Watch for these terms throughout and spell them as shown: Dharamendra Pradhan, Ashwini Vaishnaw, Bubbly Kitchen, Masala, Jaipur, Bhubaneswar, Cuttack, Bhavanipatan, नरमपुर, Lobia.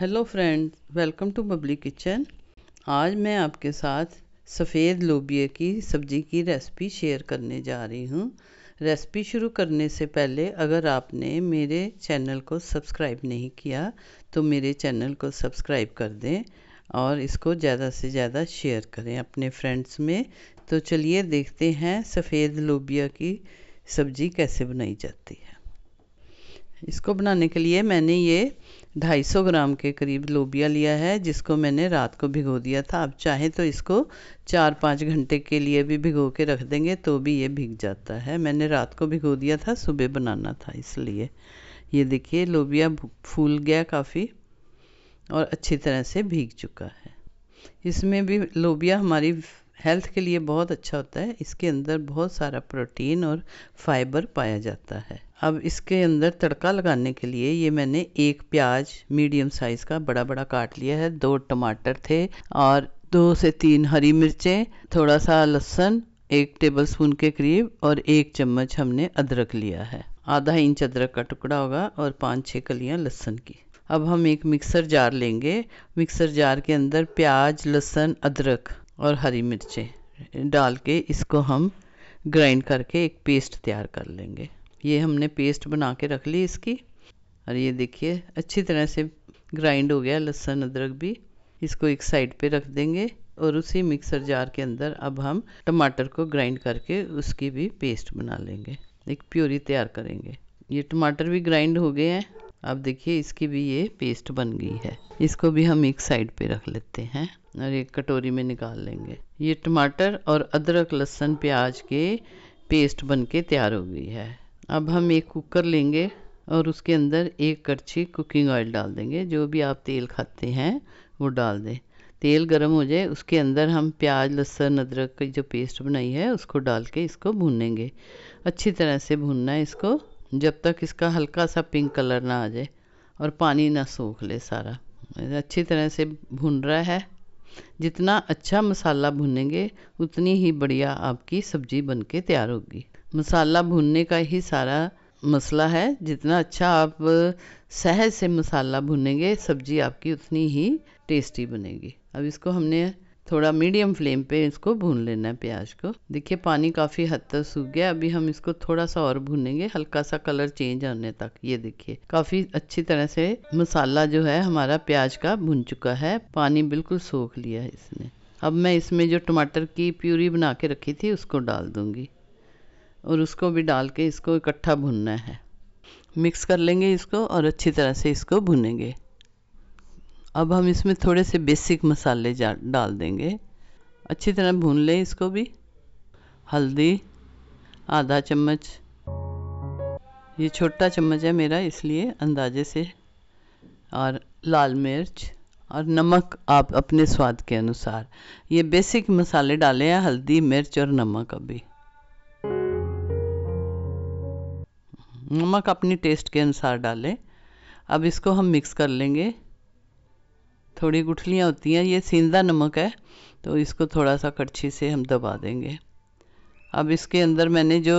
Hello friends, welcome to Babli kitchen. आज मैं आपके साथ सफ़ेद लोबिया की सब्ज़ी की रेसिपी शेयर करने जा रही हूँ। रेसिपी शुरू करने से पहले अगर आपने मेरे चैनल को सब्सक्राइब नहीं किया तो मेरे चैनल को सब्सक्राइब कर दें और इसको ज़्यादा से ज़्यादा शेयर करें अपने फ्रेंड्स में। तो चलिए देखते हैं सफ़ेद लोबिया की सब्ज़ी कैसे बनाई जाती है। इसको बनाने के लिए मैंने ये 250 ग्राम के करीब लोबिया लिया है, जिसको मैंने रात को भिगो दिया था। आप चाहें तो इसको 4-5 घंटे के लिए भी भिगो के रख देंगे तो भी ये भीग जाता है। मैंने रात को भिगो दिया था, सुबह बनाना था इसलिए। ये देखिए लोबिया फूल गया काफ़ी और अच्छी तरह से भीग चुका है। इसमें भी लोबिया हमारी हेल्थ के लिए बहुत अच्छा होता है। इसके अंदर बहुत सारा प्रोटीन और फाइबर पाया जाता है। अब इसके अंदर तड़का लगाने के लिए ये मैंने एक प्याज मीडियम साइज़ का बड़ा काट लिया है, 2 टमाटर थे और 2 से 3 हरी मिर्चें, थोड़ा सा लहसुन 1 टेबलस्पून के करीब और 1 चम्मच हमने अदरक लिया है। आधा इंच अदरक का टुकड़ा होगा और 5-6 कलियां लहसुन की। अब हम एक मिक्सर जार लेंगे। मिक्सर जार के अंदर प्याज, लहसुन, अदरक और हरी मिर्चें डाल के इसको हम ग्राइंड करके एक पेस्ट तैयार कर लेंगे। ये हमने पेस्ट बना के रख ली इसकी और ये देखिए अच्छी तरह से ग्राइंड हो गया लहसुन अदरक भी। इसको एक साइड पे रख देंगे और उसी मिक्सर जार के अंदर अब हम टमाटर को ग्राइंड करके उसकी भी पेस्ट बना लेंगे, एक प्यूरी तैयार करेंगे। ये टमाटर भी ग्राइंड हो गए हैं। आप देखिए इसकी भी ये पेस्ट बन गई है। इसको भी हम एक साइड पे रख लेते हैं और एक कटोरी में निकाल लेंगे। ये टमाटर और अदरक, लहसुन, प्याज के पेस्ट बन के तैयार हो गई है। अब हम एक कुकर लेंगे और उसके अंदर 1 कड़छी कुकिंग ऑयल डाल देंगे। जो भी आप तेल खाते हैं वो डाल दें। तेल गर्म हो जाए, उसके अंदर हम प्याज, लहसुन, अदरक की जो पेस्ट बनाई है उसको डाल के इसको भूनेंगे। अच्छी तरह से भूनना है इसको, जब तक इसका हल्का सा पिंक कलर ना आ जाए और पानी ना सोख ले सारा। अच्छी तरह से भून रहा है। जितना अच्छा मसाला भुनेंगे उतनी ही बढ़िया आपकी सब्जी बन के तैयार होगी। मसाला भुनने का ही सारा मसला है। जितना अच्छा आप सहज से मसाला भुनेंगे सब्जी आपकी उतनी ही टेस्टी बनेगी। अब इसको हमने थोड़ा मीडियम फ्लेम पे इसको भून लेना है प्याज को। देखिए पानी काफ़ी हद तक सूख गया। अभी हम इसको थोड़ा सा और भूनेंगे, हल्का सा कलर चेंज होने तक। ये देखिए काफ़ी अच्छी तरह से मसाला जो है हमारा प्याज का भुन चुका है, पानी बिल्कुल सोख लिया है इसने। अब मैं इसमें जो टमाटर की प्यूरी बना के रखी थी उसको डाल दूँगी और उसको भी डाल के इसको इकट्ठा भुनना है। मिक्स कर लेंगे इसको और अच्छी तरह से इसको भुनेंगे। अब हम इसमें थोड़े से बेसिक मसाले डाल देंगे। अच्छी तरह भून लें इसको भी। हल्दी आधा चम्मच, ये छोटा चम्मच है मेरा इसलिए अंदाजे से, और लाल मिर्च और नमक आप अपने स्वाद के अनुसार। ये बेसिक मसाले डाले हैं, हल्दी, मिर्च और नमक। अभी नमक अपनी टेस्ट के अनुसार डालें। अब इसको हम मिक्स कर लेंगे। थोड़ी गुठलियाँ होती हैं, ये सेंधा नमक है तो इसको थोड़ा सा कड़छी से हम दबा देंगे। अब इसके अंदर मैंने जो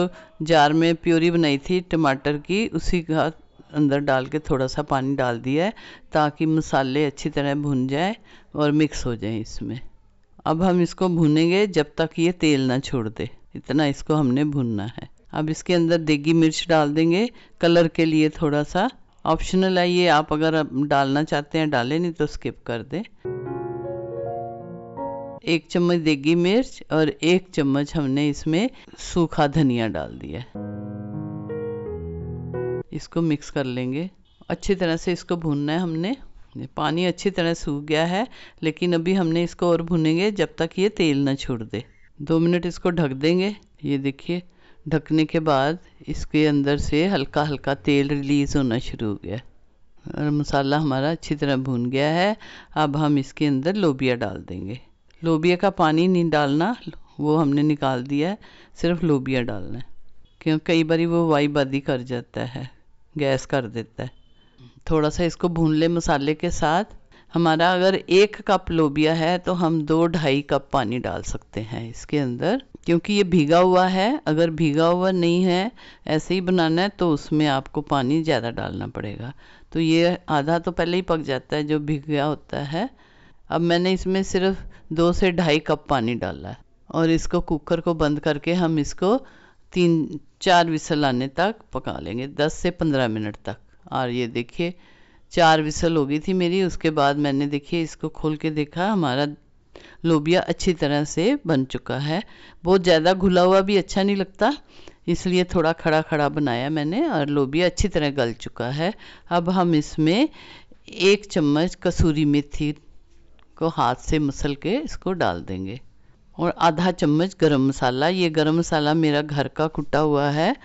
जार में प्यूरी बनाई थी टमाटर की उसी का अंदर डाल के थोड़ा सा पानी डाल दिया है ताकि मसाले अच्छी तरह भुन जाए और मिक्स हो जाए इसमें। अब हम इसको भुनेंगे जब तक ये तेल ना छोड़ दे, इतना इसको हमने भुनना है। अब इसके अंदर देगी मिर्च डाल देंगे कलर के लिए, थोड़ा सा ऑप्शनल है ये, आप अगर डालना चाहते हैं डालें, नहीं तो स्किप कर दें। 1 चम्मच देगी मिर्च और 1 चम्मच हमने इसमें सूखा धनिया डाल दिया। इसको मिक्स कर लेंगे। अच्छी तरह से इसको भूनना है हमने। पानी अच्छी तरह सूख गया है लेकिन अभी हमने इसको और भूनेंगे जब तक ये तेल ना छोड़ दे। 2 मिनट इसको ढक देंगे। ये देखिए ढकने के बाद इसके अंदर से हल्का हल्का तेल रिलीज़ होना शुरू हो गया और मसाला हमारा अच्छी तरह भून गया है। अब हम इसके अंदर लोबिया डाल देंगे। लोबिया का पानी नहीं डालना, वो हमने निकाल दिया है, सिर्फ लोबिया डालना है, क्योंकि कई बार वो वाई बादी कर जाता है, गैस कर देता है। थोड़ा सा इसको भून ले मसाले के साथ। हमारा अगर 1 कप लोबिया है तो हम 2-2.5 कप पानी डाल सकते हैं इसके अंदर, क्योंकि ये भीगा हुआ है। अगर भीगा हुआ नहीं है, ऐसे ही बनाना है, तो उसमें आपको पानी ज़्यादा डालना पड़ेगा। तो ये आधा तो पहले ही पक जाता है जो भीगा होता है। अब मैंने इसमें सिर्फ 2 से 2.5 कप पानी डाला है और इसको कुकर को बंद करके हम इसको 3-4 विसल आने तक पका लेंगे, 10 से 15 मिनट तक। और ये देखिए 4 विसल हो गई थी मेरी। उसके बाद मैंने देखिए इसको खोल के देखा, हमारा लोबिया अच्छी तरह से बन चुका है। बहुत ज़्यादा घुला हुआ भी अच्छा नहीं लगता, इसलिए थोड़ा खड़ा खड़ा बनाया मैंने, और लोबिया अच्छी तरह गल चुका है। अब हम इसमें 1 चम्मच कसूरी मेथी को हाथ से मसल के इसको डाल देंगे, और आधा चम्मच गरम मसाला। ये गरम मसाला मेरा घर का कुटा हुआ है।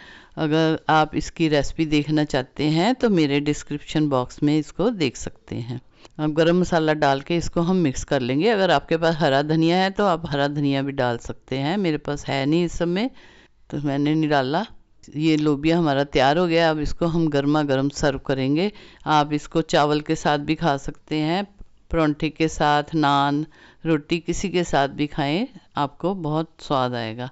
अगर आप इसकी रेसिपी देखना चाहते हैं तो मेरे डिस्क्रिप्शन बॉक्स में इसको देख सकते हैं। अब गरम मसाला डाल के इसको हम मिक्स कर लेंगे। अगर आपके पास हरा धनिया है तो आप हरा धनिया भी डाल सकते हैं, मेरे पास है नहीं इस समय तो मैंने नहीं डाला। ये लोबिया हमारा तैयार हो गया। अब इसको हम गर्मा गर्म सर्व करेंगे। आप इसको चावल के साथ भी खा सकते हैं, परांठे के साथ, नान, रोटी, किसी के साथ भी खाएं, आपको बहुत स्वाद आएगा।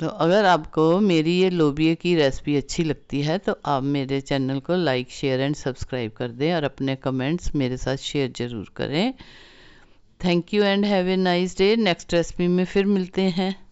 तो अगर आपको मेरी ये लोबिया की रेसिपी अच्छी लगती है तो आप मेरे चैनल को लाइक, शेयर एंड सब्सक्राइब कर दें, और अपने कमेंट्स मेरे साथ शेयर ज़रूर करें। Thank you and have a nice day. Next recipe में फिर मिलते हैं।